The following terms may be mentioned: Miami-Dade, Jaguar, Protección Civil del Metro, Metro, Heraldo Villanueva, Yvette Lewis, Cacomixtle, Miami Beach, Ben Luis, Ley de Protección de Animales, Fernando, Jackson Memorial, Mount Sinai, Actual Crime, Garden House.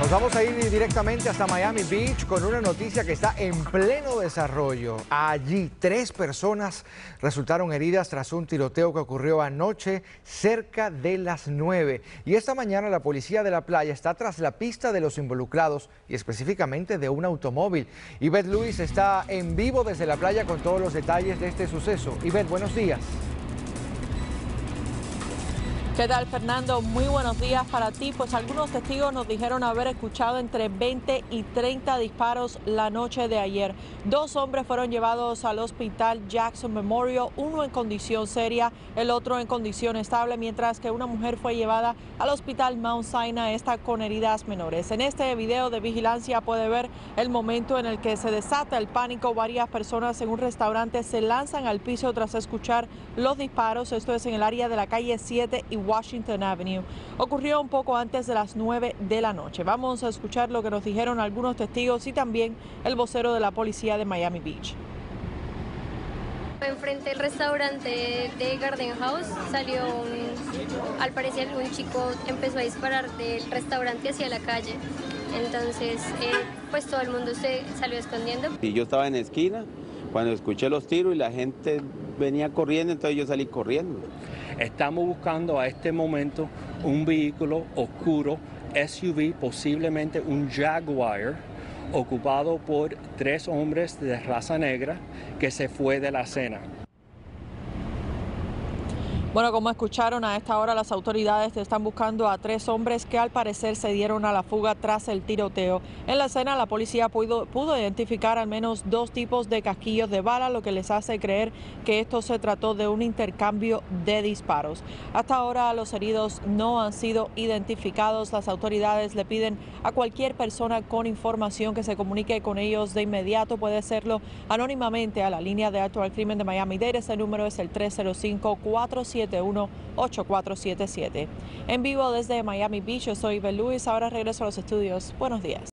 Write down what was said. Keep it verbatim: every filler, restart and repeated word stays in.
Nos vamos a ir directamente hasta Miami Beach con una noticia que está en pleno desarrollo. Allí tres personas resultaron heridas tras un tiroteo que ocurrió anoche cerca de las nueve. Y esta mañana la policía de la playa está tras la pista de los involucrados y específicamente de un automóvil. Yvette Lewis está en vivo desde la playa con todos los detalles de este suceso. Yvette, buenos días. ¿Qué tal, Fernando? Muy buenos días para ti. Pues algunos testigos nos dijeron haber escuchado entre veinte y treinta disparos la noche de ayer. Dos hombres fueron llevados al hospital Jackson Memorial, uno en condición seria, el otro en condición estable, mientras que una mujer fue llevada al hospital Mount Sinai, esta con heridas menores. En este video de vigilancia puede ver el momento en el que se desata el pánico. Varias personas en un restaurante se lanzan al piso tras escuchar los disparos. Esto es en el área de la calle siete y Washington Avenue. Ocurrió un poco antes de las nueve de la noche. Vamos a escuchar lo que nos dijeron algunos testigos y también el vocero de la policía de Miami Beach. Enfrente del restaurante de Garden House salió un, al parecer un chico empezó a disparar del restaurante hacia la calle. Entonces eh, pues todo el mundo se salió escondiendo. Y yo estaba en la esquina cuando escuché los tiros y la gente venía corriendo, entonces yo salí corriendo. Estamos buscando a este momento un vehículo oscuro, S U V, posiblemente un Jaguar, ocupado por tres hombres de raza negra que se fue de la cena. Bueno, como escucharon, a esta hora las autoridades están buscando a tres hombres que al parecer se dieron a la fuga tras el tiroteo. En la escena la policía pudo, pudo identificar al menos dos tipos de casquillos de bala, lo que les hace creer que esto se trató de un intercambio de disparos. Hasta ahora los heridos no han sido identificados. Las autoridades le piden a cualquier persona con información que se comunique con ellos de inmediato. Puede hacerlo anónimamente a la línea de Actual Crime de Miami-Dade. Ese número es el tres cero cinco, cuatro siete uno, ocho cuatro siete siete. En vivo desde Miami Beach, yo soy Ben Luis. Ahora regreso a los estudios. Buenos días.